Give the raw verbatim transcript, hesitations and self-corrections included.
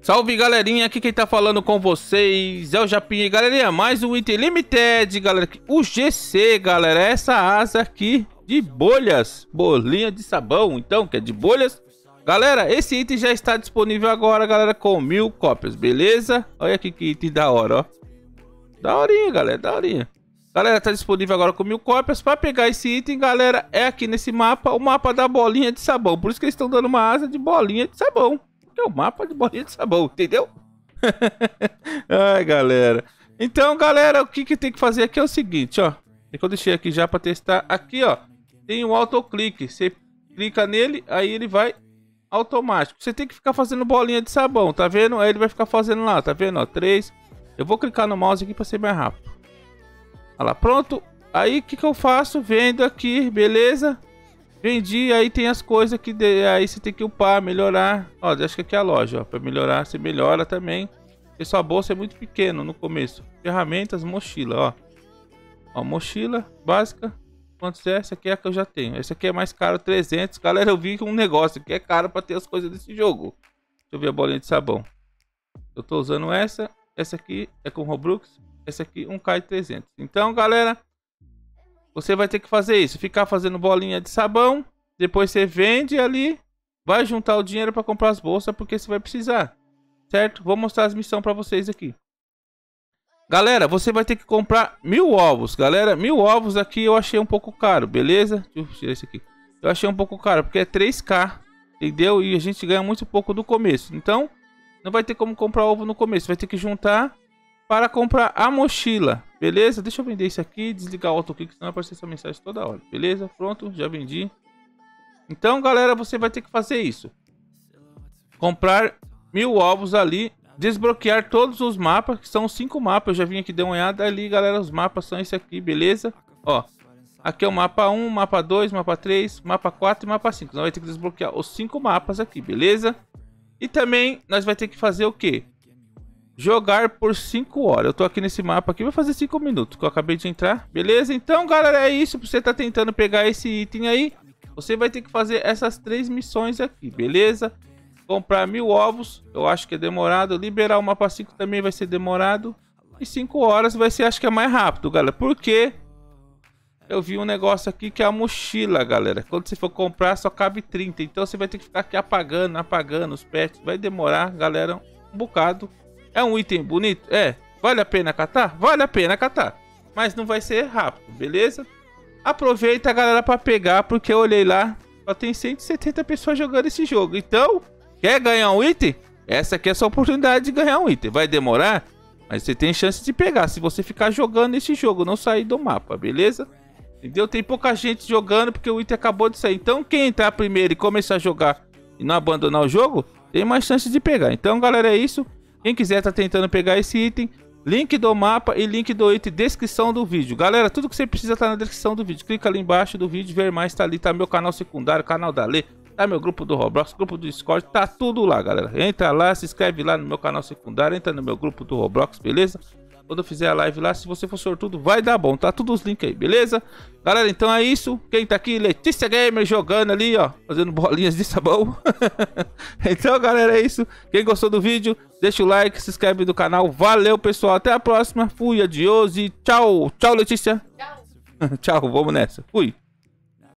Salve, galerinha, aqui quem tá falando com vocês é o Japinha. Galerinha, mais um item limited, galera. O G C, galera, é essa asa aqui de bolhas, bolinha de sabão, então, que é de bolhas. Galera, esse item já está disponível agora, galera, com mil cópias, beleza? Olha aqui que item da hora, ó. Daorinha, galera, daorinha. Galera, tá disponível agora com mil cópias. Pra pegar esse item, galera, é aqui nesse mapa, o mapa da bolinha de sabão. Por isso que eles estão dando uma asa de bolinha de sabão. É o mapa de bolinha de sabão, entendeu? Ai, galera. Então, galera, o que que tem que fazer aqui é o seguinte, ó. É que eu deixei aqui já pra testar. Aqui, ó, tem um autoclique. Você clica nele, aí ele vai automático. Você tem que ficar fazendo bolinha de sabão, tá vendo? Aí ele vai ficar fazendo lá, tá vendo? Ó, três. Eu vou clicar no mouse aqui pra ser mais rápido. Olha lá, pronto. Aí, o que que eu faço? Vendo aqui, beleza? Vendi, aí tem as coisas que de... aí você tem que upar, melhorar. Ó, acho que aqui é a loja, ó. Pra melhorar, você melhora também. Porque sua bolsa é muito pequena no começo. Ferramentas, mochila, ó. Ó, mochila básica. Quanto é? Essa aqui é a que eu já tenho. Essa aqui é mais caro, trezentos. Galera, eu vi que um negócio aqui é caro pra ter as coisas desse jogo. Deixa eu ver a bolinha de sabão. Eu tô usando essa. Essa aqui é com Robrux. Essa aqui, um K e trezentos. Então, galera... você vai ter que fazer isso, ficar fazendo bolinha de sabão, depois você vende ali, vai juntar o dinheiro para comprar as bolsas, porque você vai precisar, certo? Vou mostrar as missões para vocês aqui. Galera, você vai ter que comprar mil ovos, galera, mil ovos aqui eu achei um pouco caro, beleza? Deixa eu tirar esse aqui. Eu achei um pouco caro, porque é três K, entendeu? E a gente ganha muito pouco do começo, então não vai ter como comprar ovo no começo, vai ter que juntar para comprar a mochila, beleza? Deixa eu vender isso aqui, desligar o autoclick, senão aparece essa mensagem toda hora, beleza? Pronto, já vendi. Então, galera, você vai ter que fazer isso. Comprar mil ovos ali, desbloquear todos os mapas, que são cinco mapas, eu já vim aqui dar uma olhada ali, galera, os mapas são esse aqui, beleza? Ó, aqui é o mapa um, mapa dois, mapa três, mapa quatro e mapa cinco. Nós vamos ter que desbloquear os cinco mapas aqui, beleza? E também, nós vamos ter que fazer o quê? Jogar por cinco horas. Eu tô aqui nesse mapa aqui, vai fazer cinco minutos que eu acabei de entrar, beleza? Então, galera, é isso. Você tá tentando pegar esse item aí, você vai ter que fazer essas três missões aqui, beleza? Comprar mil ovos, eu acho que é demorado. Liberar o mapa cinco também vai ser demorado. E cinco horas vai ser, acho que é mais rápido, galera. Porque eu vi um negócio aqui que é a mochila, galera. Quando você for comprar, só cabe trinta. Então você vai ter que ficar aqui apagando, apagando os pets. Vai demorar, galera, um bocado. É um item bonito? É. Vale a pena catar? Vale a pena catar. Mas não vai ser rápido, beleza? Aproveita, galera, pra pegar, porque eu olhei lá, só tem cento e setenta pessoas jogando esse jogo. Então, quer ganhar um item? Essa aqui é a sua oportunidade de ganhar um item. Vai demorar, mas você tem chance de pegar, se você ficar jogando esse jogo, não sair do mapa, beleza? Entendeu? Tem pouca gente jogando, porque o item acabou de sair. Então, quem entrar primeiro e começar a jogar e não abandonar o jogo, tem mais chance de pegar. Então, galera, é isso. Quem quiser tá tentando pegar esse item, link do mapa e link do item, descrição do vídeo. Galera, tudo que você precisa tá na descrição do vídeo. Clica ali embaixo do vídeo, ver mais, tá ali, tá meu canal secundário, canal da Lê, tá meu grupo do Roblox, grupo do Discord, tá tudo lá, galera. Entra lá, se inscreve lá no meu canal secundário, entra no meu grupo do Roblox, beleza? Quando eu fizer a live lá, se você for sortudo, vai dar bom, tá tudo os links aí, beleza? Galera, então é isso. Quem tá aqui, Letícia Gamer, jogando ali, ó, fazendo bolinhas de sabão. Então, galera, é isso. Quem gostou do vídeo, deixa o like, se inscreve no canal. Valeu, pessoal. Até a próxima. Fui, adiós e tchau. Tchau, Letícia. Tchau. Tchau, vamos nessa. Fui.